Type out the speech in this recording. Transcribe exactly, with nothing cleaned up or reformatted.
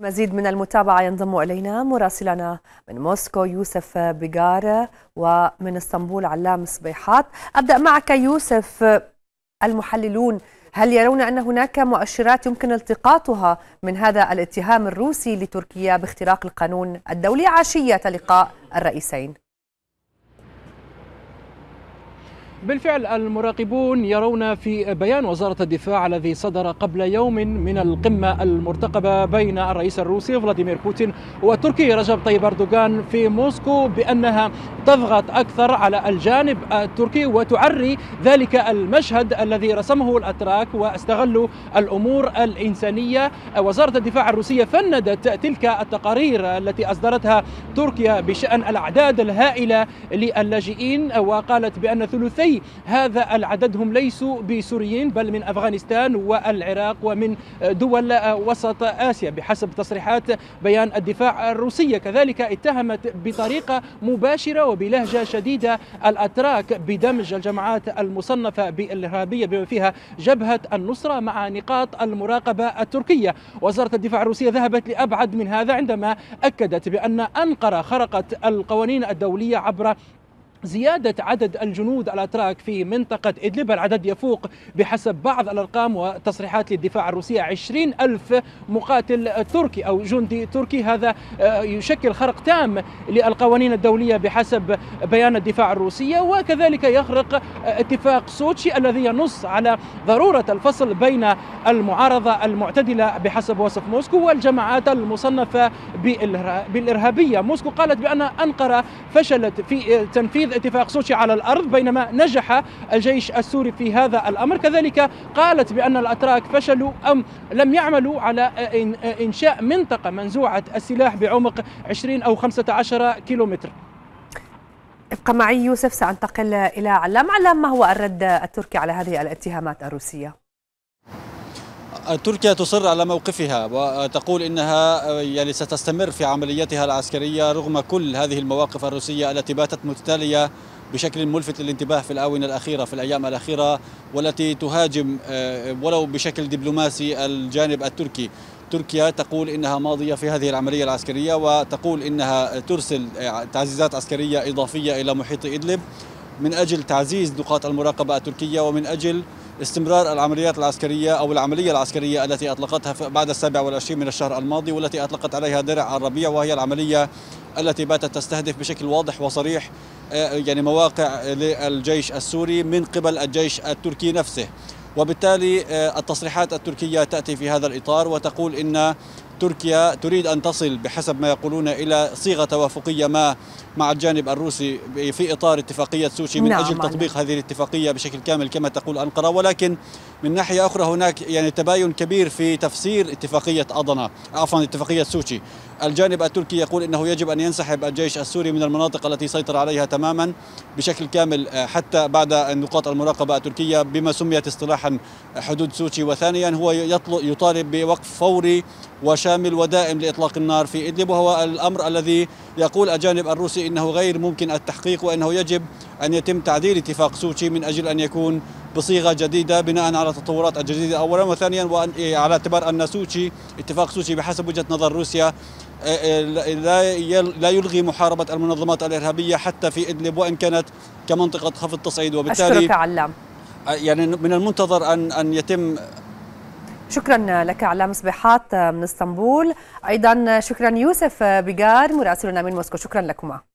مزيد من المتابعة ينضم إلينا مراسلنا من موسكو يوسف بقار ومن اسطنبول علام صبيحات. أبدأ معك يوسف، المحللون هل يرون أن هناك مؤشرات يمكن التقاطها من هذا الاتهام الروسي لتركيا باختراق القانون الدولي عشية لقاء الرئيسين؟ بالفعل المراقبون يرون في بيان وزارة الدفاع الذي صدر قبل يوم من القمة المرتقبة بين الرئيس الروسي فلاديمير بوتين وتركي رجب طيب أردوغان في موسكو بأنها تضغط أكثر على الجانب التركي وتعري ذلك المشهد الذي رسمه الأتراك واستغلوا الأمور الإنسانية. وزارة الدفاع الروسية فندت تلك التقارير التي أصدرتها تركيا بشأن الأعداد الهائلة للاجئين، وقالت بأن ثلثي هذا العدد هم ليسوا بسوريين بل من أفغانستان والعراق ومن دول وسط آسيا بحسب تصريحات بيان الدفاع الروسية. كذلك اتهمت بطريقة مباشرة وبلهجة شديدة الأتراك بدمج الجماعات المصنفة بالإرهابية بما فيها جبهة النصرة مع نقاط المراقبة التركية. وزارة الدفاع الروسية ذهبت لأبعد من هذا عندما أكدت بأن أنقرة خرقت القوانين الدولية عبر زيادة عدد الجنود الأتراك في منطقة إدلب، العدد يفوق بحسب بعض الأرقام وتصريحات للدفاع الروسية عشرين ألف مقاتل تركي أو جندي تركي. هذا يشكل خرق تام للقوانين الدولية بحسب بيان الدفاع الروسية، وكذلك يخرق اتفاق سوتشي الذي ينص على ضرورة الفصل بين المعارضة المعتدلة بحسب وصف موسكو والجماعات المصنفة بالإرهابية. موسكو قالت بأن أنقرة فشلت في تنفيذ اتفاق سوتشي على الأرض بينما نجح الجيش السوري في هذا الأمر. كذلك قالت بأن الأتراك فشلوا أم لم يعملوا على إنشاء منطقة منزوعة السلاح بعمق عشرين أو خمسة عشر كيلومتر. ابقى معي يوسف، سأنتقل إلى علام. علام، ما هو الرد التركي على هذه الاتهامات الروسية؟ تركيا تصر على موقفها وتقول إنها يعني ستستمر في عملياتها العسكرية رغم كل هذه المواقف الروسية التي باتت متتالية بشكل ملفت للانتباه في الآونة الأخيرة في الأيام الأخيرة، والتي تهاجم ولو بشكل دبلوماسي الجانب التركي. تركيا تقول إنها ماضية في هذه العملية العسكرية وتقول إنها ترسل تعزيزات عسكرية إضافية إلى محيط إدلب من أجل تعزيز نقاط المراقبة التركية ومن أجل استمرار العمليات العسكرية أو العملية العسكرية التي أطلقتها بعد السابع والعشرين من الشهر الماضي والتي أطلقت عليها درع الربيع، وهي العملية التي باتت تستهدف بشكل واضح وصريح يعني مواقع للجيش السوري من قبل الجيش التركي نفسه. وبالتالي التصريحات التركية تأتي في هذا الإطار وتقول إن تركيا تريد أن تصل بحسب ما يقولون إلى صيغة توافقية ما مع الجانب الروسي في إطار اتفاقية سوتشي من أجل تطبيق هذه الاتفاقية بشكل كامل كما تقول أنقرة. ولكن من ناحية أخرى هناك يعني تباين كبير في تفسير اتفاقية أضنا عفوا اتفاقية سوتشي. الجانب التركي يقول إنه يجب أن ينسحب الجيش السوري من المناطق التي سيطر عليها تماما بشكل كامل حتى بعد نقاط المراقبة التركية بما سميت اصطلاحا حدود سوتشي. وثانيا هو يطالب بوقف فوري وشامل ودائم لإطلاق النار في إدلب، وهو الأمر الذي يقول الجانب الروسي إنه غير ممكن التحقيق وإنه يجب أن يتم تعديل اتفاق سوتشي من أجل أن يكون بصيغة جديدة بناء على التطورات الجديدة أولا، وثانيا وعلى اعتبار أن سوتشي اتفاق سوتشي بحسب وجهة نظر روسيا لا يلغي محاربة المنظمات الإرهابية حتى في إدلب وإن كانت كمنطقة خفض تصعيد. وبالتالي علام، يعني من المنتظر أن أن يتم. شكرا لك علام صبيحات من اسطنبول، أيضا شكرا يوسف بقار مراسلنا من موسكو، شكرا لكما.